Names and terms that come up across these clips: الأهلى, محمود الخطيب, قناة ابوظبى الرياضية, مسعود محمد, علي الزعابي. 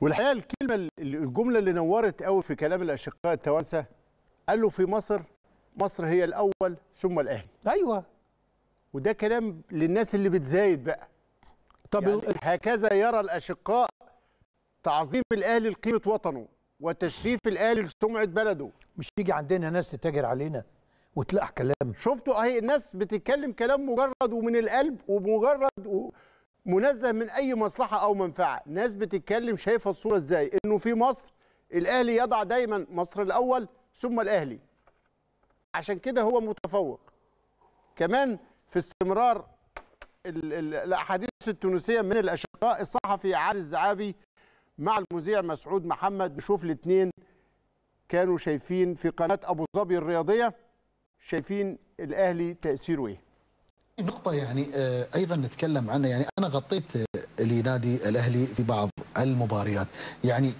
والحقيقه الجمله اللي نورت قوي في كلام الاشقاء التوانسه، قال له في مصر هي الاول ثم الاهلي. ايوه، وده كلام للناس اللي بتزايد بقى. طب يعني هكذا يرى الاشقاء تعظيم الاهلي لقيمه وطنه وتشريف الاهلي لسمعه بلده. مش يجي عندنا ناس تتاجر علينا وتلاقي كلام. شفتوا اهي الناس بتتكلم كلام مجرد ومن القلب ومجرد منزه من اي مصلحه او منفعه، ناس بتتكلم شايفه الصوره ازاي؟ انه في مصر الاهلي يضع دايما مصر الاول ثم الاهلي. عشان كده هو متفوق. كمان في استمرار الاحاديث التونسيه من الاشقاء، الصحفي علي الزعابي مع المذيع مسعود محمد، نشوف الاثنين كانوا شايفين في قناه ابوظبى الرياضيه، شايفين الاهلي تاثيره ايه. نقطة يعني أيضا نتكلم عنها، يعني أنا غطيت لنادي الأهلي في بعض المباريات، يعني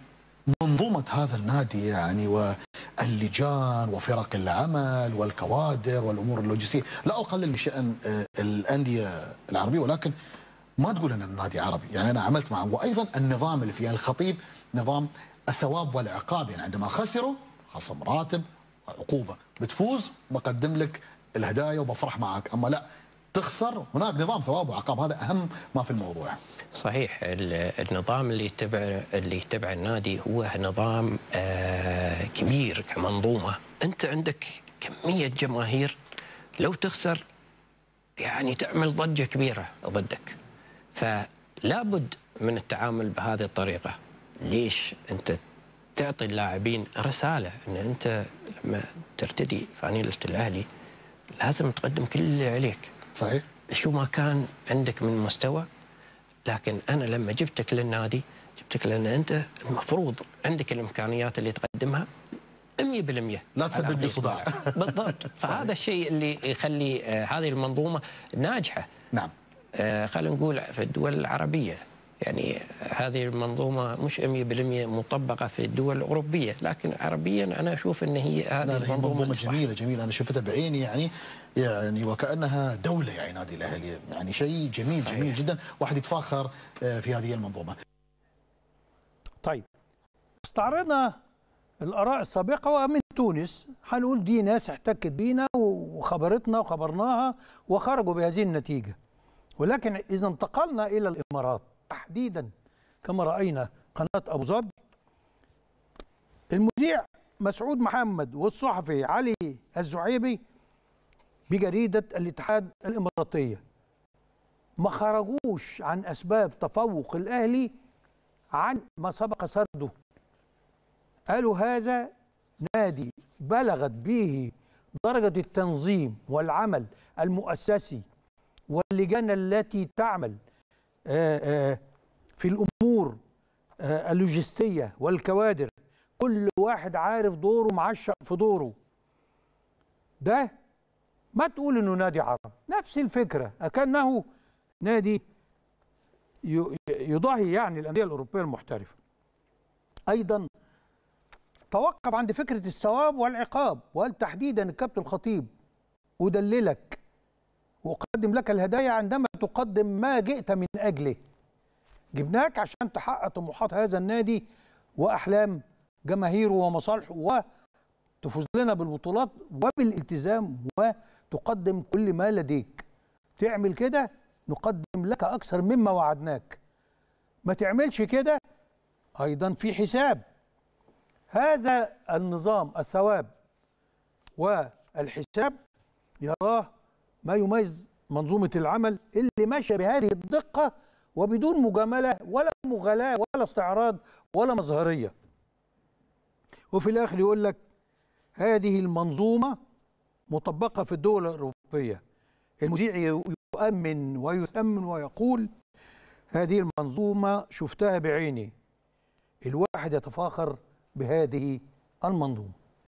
منظومة هذا النادي يعني واللجان وفرق العمل والكوادر والأمور اللوجستية، لا أقلل من شأن الأندية العربية، ولكن ما تقول أن النادي عربي، يعني أنا عملت معه. وأيضا النظام اللي فيه الخطيب، نظام الثواب والعقاب، يعني عندما خسروا خصم راتب عقوبة، بتفوز بقدم لك الهدايا وبفرح معك، أما لا تخسر هناك نظام ثواب وعقاب. هذا أهم ما في الموضوع. صحيح، النظام اللي يتبع النادي هو نظام كبير كمنظومة. أنت عندك كمية جماهير، لو تخسر يعني تعمل ضجة كبيرة ضدك، فلا بد من التعامل بهذه الطريقة. ليش أنت تعطي اللاعبين رسالة أن أنت لما ترتدي فانيلة الأهلي لازم تقدم كل اللي عليك. صحيح، شو ما كان عندك من مستوى، لكن أنا لما جبتك للنادي جبتك لأن أنت المفروض عندك الإمكانيات اللي تقدمها 100%، لا تسبب لي صداع. بالضبط. هذا الشيء اللي يخلي هذه المنظومة ناجحة. نعم، خلينا نقول في الدول العربية، يعني هذه المنظومة مش 100% مطبقة في الدول الأوروبية، لكن عربيا أنا أشوف أن هي هذه المنظومة جميلة جميلة، أنا شفتها بعيني يعني وكأنها دولة، يعني نادي الأهلي، يعني شيء جميل. صحيح، جميل جدا، واحد يتفاخر في هذه المنظومة. طيب، استعرضنا الآراء السابقة ومن تونس، هنقول دي ناس احتكت بينا وخبرتنا وخبرناها وخرجوا بهذه النتيجة، ولكن إذا انتقلنا إلى الإمارات تحديدا كما رأينا قناة أبوظبي، المذيع مسعود محمد والصحفي علي الزعابي بجريدة الاتحاد الإماراتية ما خرجوش عن أسباب تفوق الأهلي عن ما سبق سرده. قالوا هذا نادي بلغت به درجة التنظيم والعمل المؤسسي واللجان التي تعمل في الأمور اللوجستية والكوادر، كل واحد عارف دوره معشق في دوره، ده ما تقول إنه نادي عربي. نفس الفكرة، أكنه نادي يضاهي يعني الأندية الأوروبية المحترفة. أيضا توقف عند فكرة الثواب والعقاب، وقال تحديدا الكابتن الخطيب أدللك وأقدم لك الهدايا عندما تقدم ما جئت من أجله. جبناك عشان تحقق طموحات هذا النادي وأحلام جماهيره ومصالحه، وتفوز لنا بالبطولات وبالالتزام وتقدم كل ما لديك. تعمل كده نقدم لك أكثر مما وعدناك، ما تعملش كده أيضا في حساب. هذا النظام الثواب والحساب يراه ما يميز منظومة العمل اللي ماشية بهذه الدقة وبدون مجاملة ولا مغالاة ولا استعراض ولا مظهرية. وفي الآخر يقول لك هذه المنظومة مطبقة في الدول الأوروبية. المذيع يؤمن ويثمن ويقول هذه المنظومة شفتها بعيني، الواحد يتفاخر بهذه المنظومة.